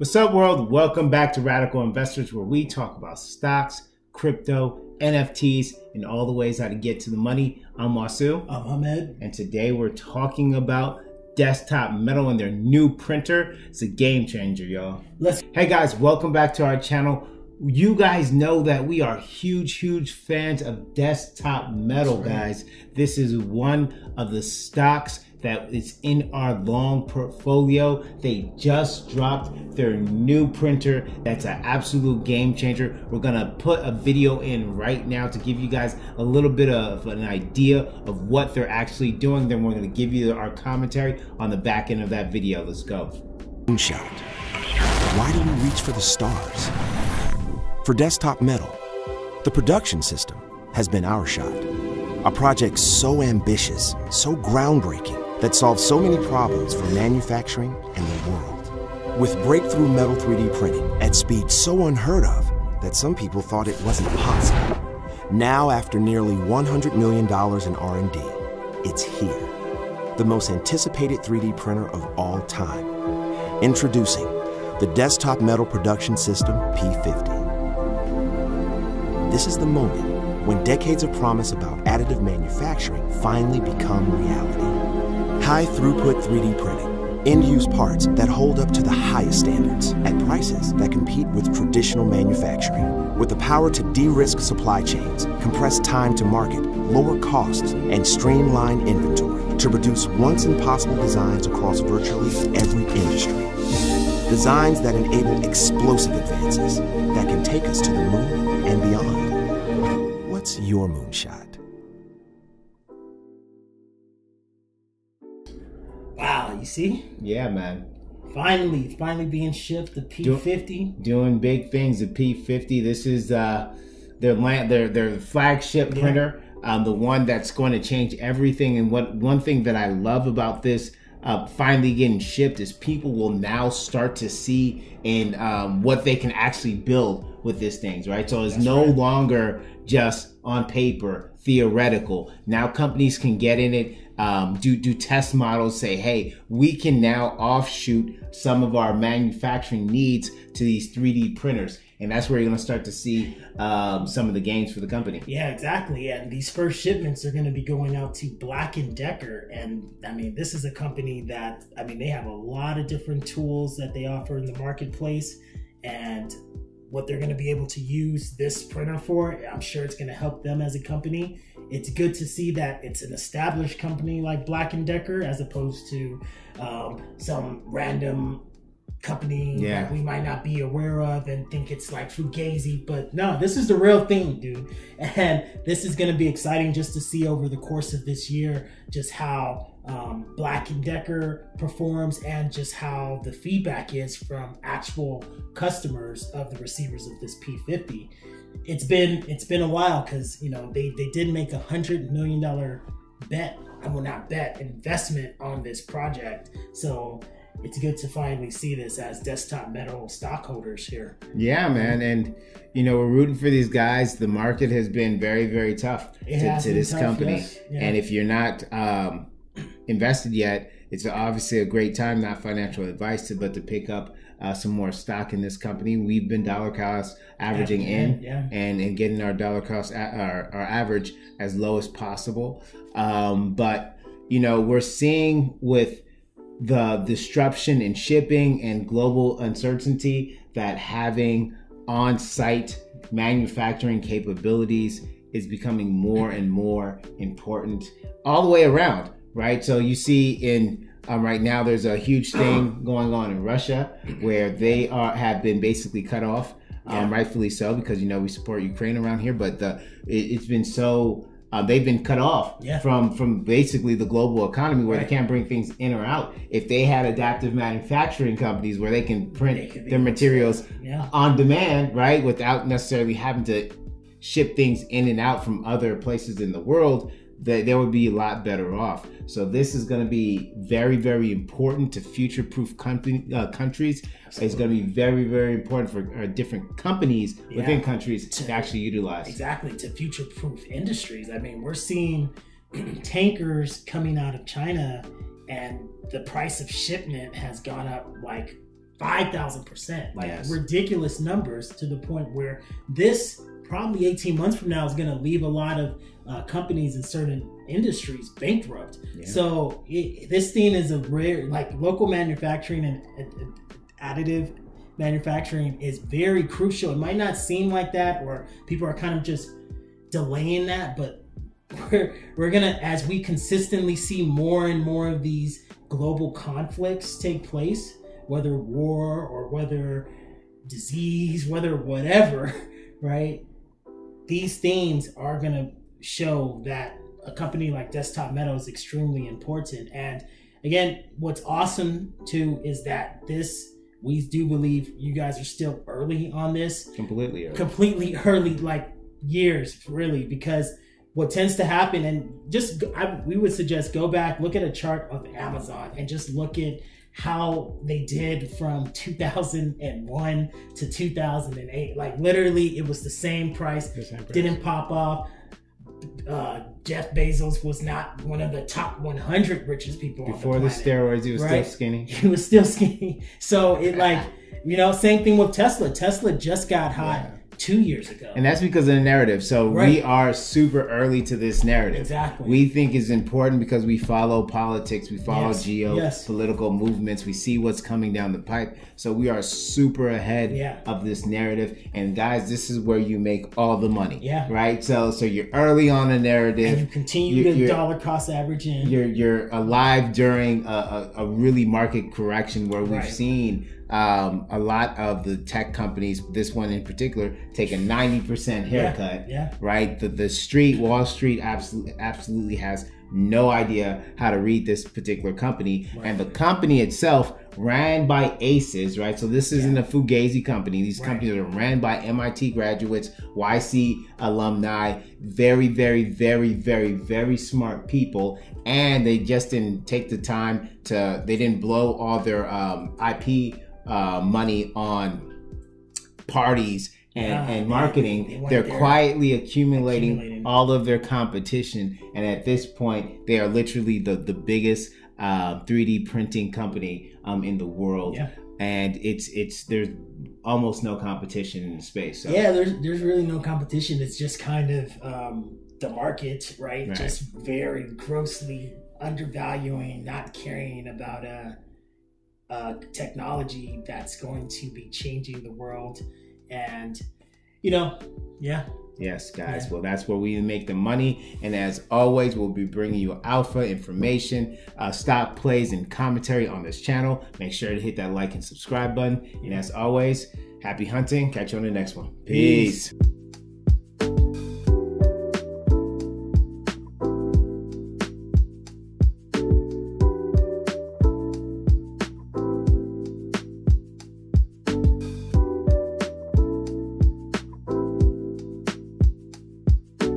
What's up, world? Welcome back to Radical Investors, where we talk about stocks, crypto, NFTs, and all the ways how to get to the money. I'm Wasu. I'm Ahmed. And today we're talking about Desktop Metal and their new printer. It's a game changer, y'all. Hey guys, welcome back to our channel. You guys know that we are huge fans of Desktop Metal, guys. This is one of the stocks that is in our long portfolio. They just dropped their new printer. That's an absolute game changer. We're gonna put a video in right now to give you guys a little bit of an idea of what they're actually doing. Then we're gonna give you our commentary on the back end of that video. Let's go. Why do we reach for the stars? For Desktop Metal, the production system has been our shot. A project so ambitious, so groundbreaking, that solves so many problems for manufacturing and the world. With breakthrough metal 3D printing at speed so unheard of that some people thought it wasn't possible. Now, after nearly $100 million in R&D, it's here. The most anticipated 3D printer of all time. Introducing the Desktop Metal Production System P-50. This is the moment when decades of promise about additive manufacturing finally become reality. High-throughput 3D printing, end-use parts that hold up to the highest standards at prices that compete with traditional manufacturing. With the power to de-risk supply chains, compress time to market, lower costs, and streamline inventory to produce once-impossible designs across virtually every industry. Designs that enable explosive advances that can take us to the moon and beyond. What's your moonshot? You see? Yeah, man. Finally being shipped, the P-50. Doing big things, the P-50. This is their flagship printer, the one that's going to change everything. And one thing that I love about this finally getting shipped is people will now start to see in what they can actually build with these things, right? So it's no longer just on paper, theoretical. Now companies can get in it, do test models, say, hey, we can now offshoot some of our manufacturing needs to these 3D printers. And that's where you're gonna start to see some of the gains for the company. Yeah, exactly. And these first shipments are gonna be going out to Black & Decker. And I mean, this is a company that, I mean, they have a lot of different tools that they offer in the marketplace. And what they're gonna be able to use this printer for, I'm sure it's gonna help them as a company. It's good to see that it's an established company like Black & Decker, as opposed to some random company that we might not be aware of and think it's like Fugazi, but no, this is the real thing, dude. And this is gonna be exciting just to see over the course of this year, just how Black & Decker performs and just how the feedback is from actual customers of the receivers of this P-50. It's been a while, because you know they did make $100 million investment on this project. So it's good to finally see this as Desktop Metal stockholders here. Yeah, man. And you know, we're rooting for these guys. The market has been very tough to this company. Yes. Yeah. And if you're not invested yet, it's obviously a great time, not financial advice, but to pick up some more stock in this company. We've been dollar cost averaging in and getting our dollar cost, our average, as low as possible. But, you know, we're seeing with the disruption in shipping and global uncertainty that having on-site manufacturing capabilities is becoming more and more important all the way around. Right, so you see in right now there's a huge thing going on in Russia where they have been basically cut off, rightfully so, because you know we support Ukraine around here, but it's been so they've been cut off from basically the global economy, where they can't bring things in or out. If they had adaptive manufacturing companies where they can print their materials on demand, right, without necessarily having to ship things in and out from other places in the world, they would be a lot better off. So this is going to be very important to future-proof countries. Absolutely. It's going to be very important for different companies within countries to actually utilize. Exactly, to future-proof industries. I mean, we're seeing tankers coming out of China and the price of shipment has gone up like 5,000%, like ridiculous numbers, to the point where this probably 18 months from now is going to leave a lot of companies in certain industries bankrupt. Yeah. So this thing is a rare, like local manufacturing and additive manufacturing is very crucial. It might not seem like that, or people are kind of just delaying that, but we're going to, as we consistently see more and more of these global conflicts take place, whether war or whether disease, whether whatever, right? These things are going to show that a company like Desktop Metal is extremely important. And again, what's awesome too is that this, we do believe you guys are still early on this. Completely early. Completely early, like years really, because what tends to happen, and just we would suggest go back, look at a chart of Amazon and just look at how they did from 2001 to 2008. Like literally it was the same price, didn't pop off. Jeff Bezos was not one of the top 100 richest people before on the planet. Steroids he was still skinny. So it, like, you know, same thing with Tesla just got hot 2 years ago, and that's because of the narrative. So we are super early to this narrative. Exactly. We think it's important because we follow politics, we follow geopolitical movements, we see what's coming down the pipe. So we are super ahead of this narrative. And guys, this is where you make all the money. Yeah. Right. So you're early on the narrative. And you continue to dollar cost average in. You're alive during a really market correction where we've seen a lot of the tech companies, this one in particular, take a 90% haircut, right? The street, Wall Street absolutely has no idea how to read this particular company. Right. And the company itself ran by aces, right? So this isn't a fugazi company. These companies are ran by MIT graduates, YC alumni, very, very, very, very, very smart people. And they just didn't take the time to, they didn't blow all their IP money on parties and marketing. They're quietly accumulating all of their competition. And at this point, they are literally the biggest 3D printing company in the world. Yeah. And it's there's almost no competition in the space. So. Yeah, there's really no competition. It's just kind of the market, right? Just very grossly undervaluing, not caring about technology that's going to be changing the world. And, you know, Yes, guys. Well, that's where we make the money. And as always, we'll be bringing you alpha information, stock plays, and commentary on this channel. Make sure to hit that like and subscribe button. And as always, happy hunting. Catch you on the next one. Peace.